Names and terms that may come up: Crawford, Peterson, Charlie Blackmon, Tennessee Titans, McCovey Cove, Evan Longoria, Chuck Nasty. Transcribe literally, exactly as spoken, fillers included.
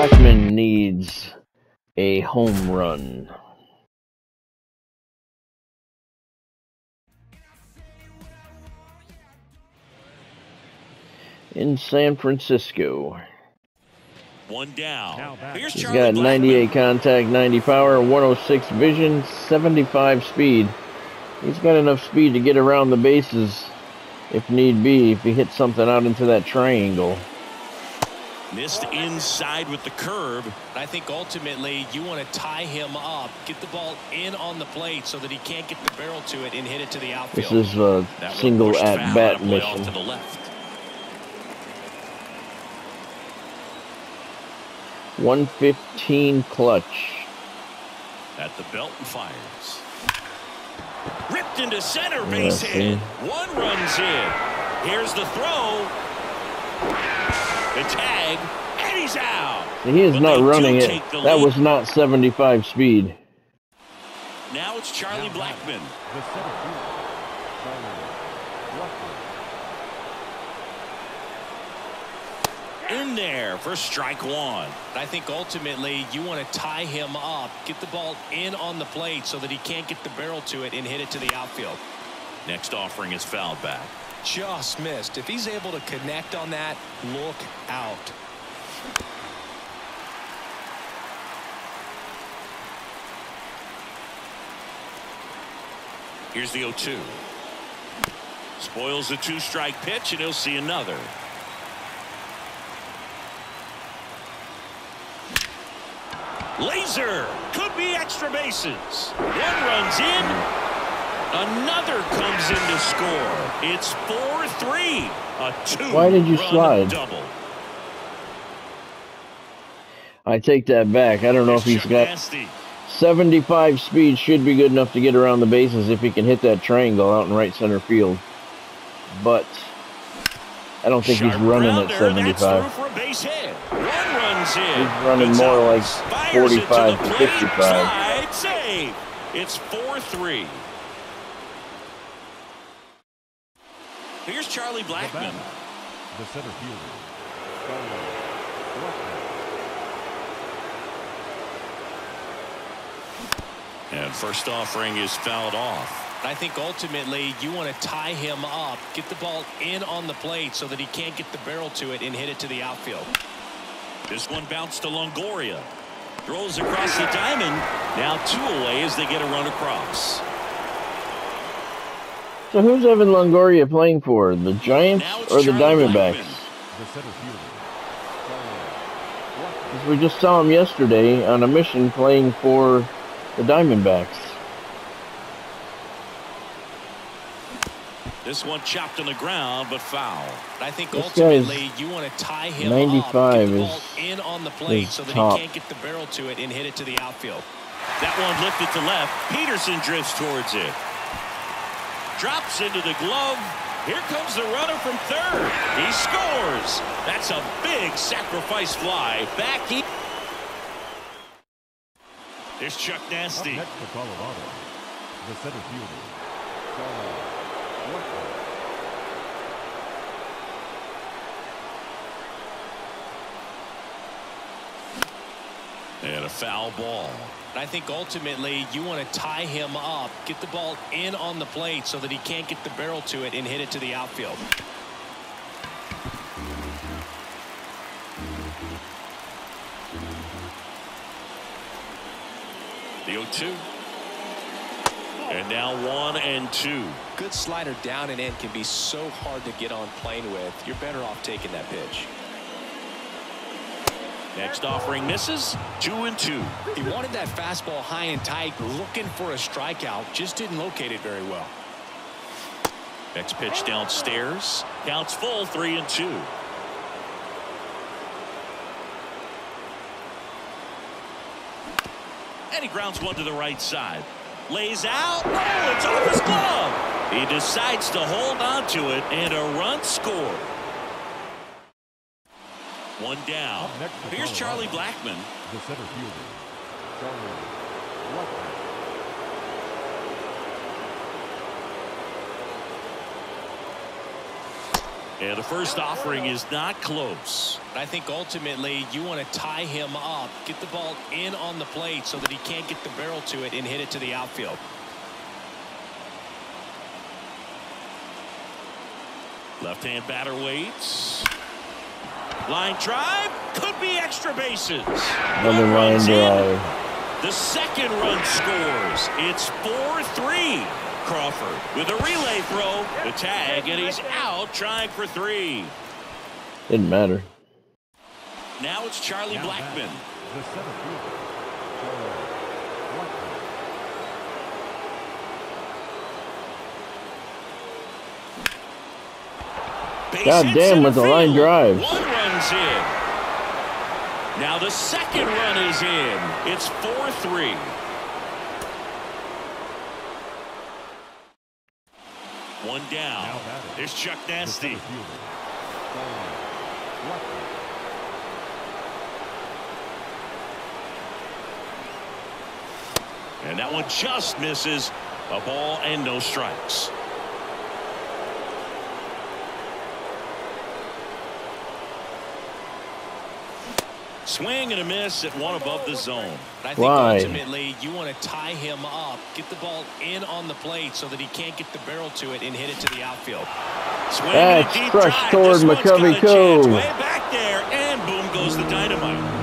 Blackmon needs a home run. In San Francisco. One down. Here's Charlie Blackmon. He's got ninety-eight contact, ninety power, one oh six vision, seventy-five speed. He's got enough speed to get around the bases if need be, if he hits something out into that triangle. Missed inside with the curve. I think ultimately you want to tie him up, get the ball in on the plate so that he can't get the barrel to it and hit it to the outfield. This is a single at bat mission. To the left. one fifteen clutch. At the belt and fires. Ripped into center, base hit. One runs in. Here's the throw. The tag, and he's out. And he is but not running it. That lead. Was not seventy-five speed. Now it's Charlie Blackmon. In there for strike one. I think ultimately you want to tie him up, get the ball in on the plate so that he can't get the barrel to it and hit it to the outfield. Next offering is fouled back. Just missed. If he's able to connect on that, look out. Here's the oh two. Spoils the two-strike pitch, and he'll see another. Laser could be extra bases. One runs in. Another comes in to score. It's four three. A two. Why did you slide? Double. I take that back. I don't know if he's got seventy-five speed. Should be good enough to get around the bases if he can hit that triangle out in right center field. But I don't think Sharp he's running rounder, at seventy-five. For a base hit. One runs in. He's running more like forty-five, fifty-five. Save. It's four three. Here's Charlie Blackmon. The center fielder. And first offering is fouled off. I think ultimately you want to tie him up, get the ball in on the plate so that he can't get the barrel to it and hit it to the outfield. This one bounced to Longoria. Throws across the diamond. Now two away as they get a run across. So who's Evan Longoria playing for? The Giants or the Diamondbacks? Because we just saw him yesterday on a mission playing for the Diamondbacks. This one chopped on the ground, but foul. I think this ultimately you want to tie him ninety-five up, get the ball in on the plate so that top. He can't get the barrel to it and hit it to the outfield. That one lifted to left. Peterson drifts towards it. Drops into the glove. Here comes the runner from third. He scores. That's a big sacrifice fly. Back he. There's Chuck Nasty. Up next to Colorado, the center fielder, Colorado. And a foul ball. I think ultimately you want to tie him up, get the ball in on the plate so that he can't get the barrel to it and hit it to the outfield. The oh two. And now one and two. Good slider down and in can be so hard to get on plane with. You're better off taking that pitch. Next offering misses. Two and two. He wanted that fastball high and tight, looking for a strikeout. Just didn't locate it very well. Next pitch downstairs. Counts full. Three and two. And he grounds one to the right side. Lays out. Oh, it's off his glove. He decides to hold on to it, and a run scored. One down. Here's Charlie Blackmon. The center fielder, Charlie Blackmon. And the first offering is not close. I think ultimately you want to tie him up, get the ball in on the plate so that he can't get the barrel to it and hit it to the outfield. Left-hand batter waits. Line drive, could be extra bases. Another line drive. The second run scores. It's four three. Crawford with a relay throw, the tag, and he's out trying for three. Didn't matter. Now it's Charlie Blackmon. God damn, with a line drive. One run's in. Now the second run is in. It's four three. One down. There's Chuck Nasty. And that one just misses. A ball and no strikes. Swing and a miss at one above the zone. I think Why? ultimately you want to tie him up, get the ball in on the plate so that he can't get the barrel to it and hit it to the outfield. Swing That's crushed toward McCovey Cove. Way back there, and boom goes the dynamite.